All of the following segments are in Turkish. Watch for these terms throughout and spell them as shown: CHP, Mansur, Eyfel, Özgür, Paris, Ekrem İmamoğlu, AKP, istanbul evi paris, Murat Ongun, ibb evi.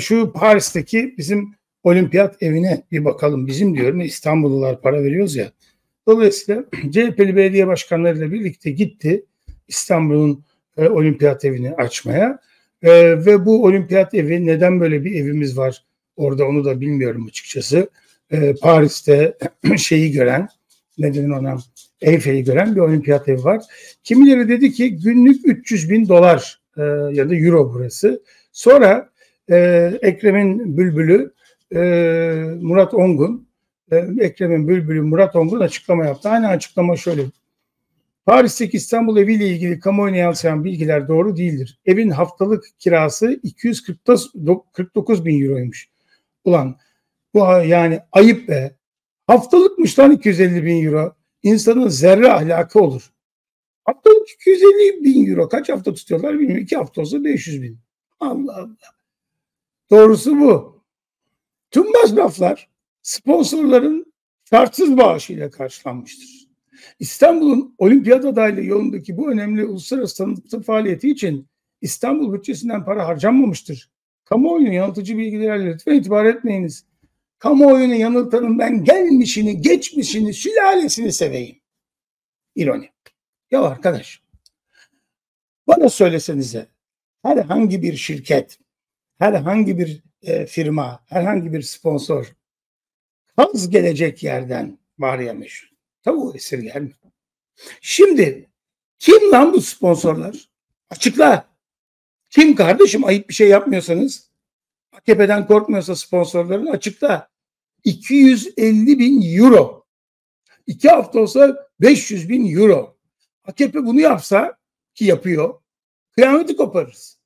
şu Paris'teki bizim olimpiyat evine bir bakalım. Bizim diyorum, İstanbullular para veriyoruz ya. Dolayısıyla CHP'li belediye başkanlarıyla birlikte gitti İstanbul'un olimpiyat evini açmaya. Ve bu olimpiyat evi, neden böyle bir evimiz var orada onu da bilmiyorum açıkçası. Paris'te şeyi gören, neden ona Eyfel'i gören bir olimpiyat evi var. Kimileri dedi ki günlük $300.000 ya da euro burası. Sonra Ekrem'in bülbülü Murat Ongun, Ekrem'in bülbülü Murat Ongun açıklama yaptı. Aynı açıklama şöyle: Paris'teki İstanbul eviyle ilgili kamuoyuna yansıyan bilgiler doğru değildir. Evin haftalık kirası 249.000 euroymuş. Ulan bu yani ayıp be. Haftalıkmış lan 250.000 euro. İnsanın zerre ahlakı olur. Haftalık 250.000 euro. Kaç hafta tutuyorlar bilmiyorum. 2 hafta olsa 500.000. Allah Allah. Doğrusu bu. Tüm masraflar sponsorların şartsız bağışıyla karşılanmıştır. İstanbul'un olimpiyat adaylığı yolundaki bu önemli uluslararası tanıtım faaliyeti için İstanbul bütçesinden para harcanmamıştır. Kamuoyunun yanıltıcı bilgilerle lütfen itibar etmeyiniz. Kamuoyunu yanıltanın ben gelmişini, geçmişini, sülalesini seveyim. İroni. Ya arkadaş, bana söylesenize, herhangi bir şirket, herhangi bir firma, herhangi bir sponsor az gelecek yerden bağrıya meşhur. Tavuğu esirgerme. Şimdi kim lan bu sponsorlar? Açıkla. Kim kardeşim, ayıp bir şey yapmıyorsanız? AKP'den korkmuyorsa sponsorların, açıkla. 250.000 euro. 2 hafta olsa 500.000 euro. AKP bunu yapsa, ki yapıyor, kıyameti koparırız.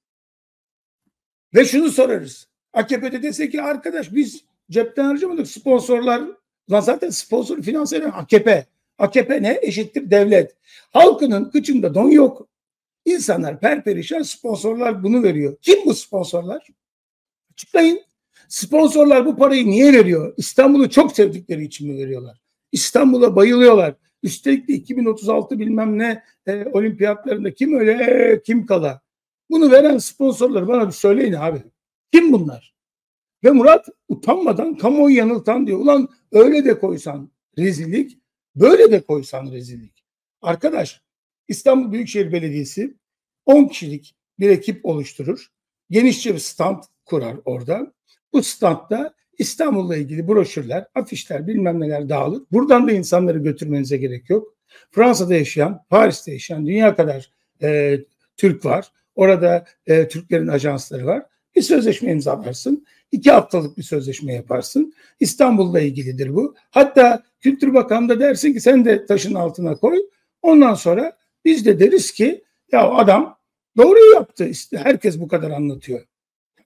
Ve şunu sorarız. AKP'de dese ki arkadaş biz cepten harcamadık, sponsorlar, lan zaten sponsoru finanse eden AKP. AKP ne? Eşittir devlet. Halkının kıçında don yok. İnsanlar perperişan, sponsorlar bunu veriyor. Kim bu sponsorlar? Açıklayın. Sponsorlar bu parayı niye veriyor? İstanbul'u çok sevdikleri için mi veriyorlar? İstanbul'a bayılıyorlar. Üstelik de 2036 bilmem ne olimpiyatlarında kim öyle kim kala. Bunu veren sponsorları bana bir söyleyin abi. Kim bunlar? Ve Murat utanmadan kamuoyu yanıltan diyor. Ulan öyle de koysan rezillik, böyle de koysan rezillik. Arkadaş, İstanbul Büyükşehir Belediyesi 10 kişilik bir ekip oluşturur. Genişçe bir stand kurar orada. Bu standda İstanbul'la ilgili broşürler, afişler, bilmem neler dağılır. Buradan da insanları götürmenize gerek yok. Fransa'da yaşayan, Paris'te yaşayan dünya kadar Türk var. Orada Türklerin ajansları var. Bir sözleşme imzalarsın. 2 haftalık bir sözleşme yaparsın. İstanbul'la ilgilidir bu. Hatta Kültür Bakanı'nda dersin ki sen de taşın altına koy. Ondan sonra biz de deriz ki ya adam doğruyu yaptı. İşte herkes bu kadar anlatıyor.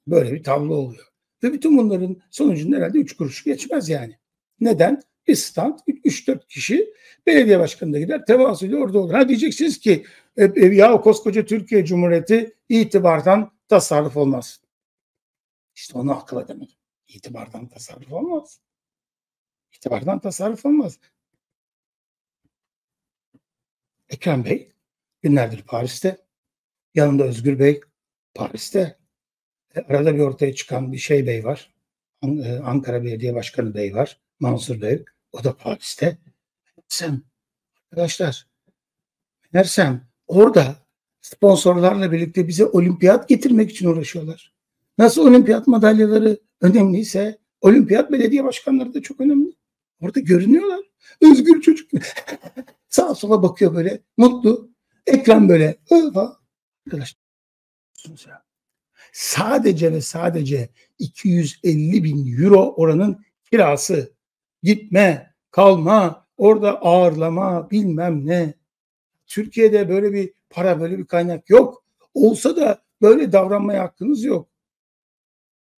Böyle bir tablo oluyor. Ve bütün bunların sonucunda herhalde 3 kuruş geçmez yani. Neden? Bir stand, 3-4 kişi, belediye başkanı da gider, tevasülü orada olur. Ha diyeceksiniz ki ya koskoca Türkiye Cumhuriyeti itibardan tasarruf olmaz. İşte onu akıl edemedim. İtibardan tasarruf olmaz. İtibardan tasarruf olmaz. Ekrem Bey günlerdir Paris'te. Yanında Özgür Bey Paris'te. Arada bir ortaya çıkan bir şey Bey var. Ankara Belediye Başkanı Bey var. Mansur Bey. O da Paris'te. Sen arkadaşlar, meğersem orada sponsorlarla birlikte bize olimpiyat getirmek için uğraşıyorlar. Nasıl olimpiyat madalyaları önemliyse olimpiyat belediye başkanları da çok önemli. Orada görünüyorlar. Özgür çocuk sağa sola bakıyor böyle mutlu. Ekrem böyle arkadaşlar. Sadece ve sadece 250.000 euro oranın kirası. Gitme, kalma, orada ağırlama bilmem ne. Türkiye'de böyle bir para, böyle bir kaynak yok. Olsa da böyle davranmaya hakkınız yok.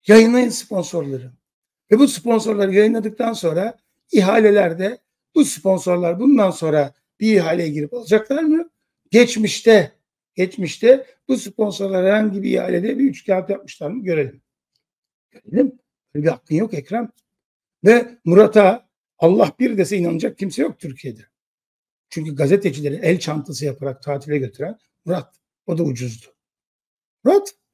Yayınlayın sponsorları. Ve bu sponsorları yayınladıktan sonra ihalelerde bu sponsorlar bundan sonra bir ihaleye girip alacaklar mı? Geçmişte bu sponsorlar herhangi bir ihalede bir 3 kağıt yapmışlar mı? Görelim. Görelim. Böyle bir hakkın yok Ekrem. Ve Murat'a Allah bir dese inanacak kimse yok Türkiye'de. Çünkü gazetecileri el çantası yaparak tatile götüren Murat. O da ucuzdu. Murat.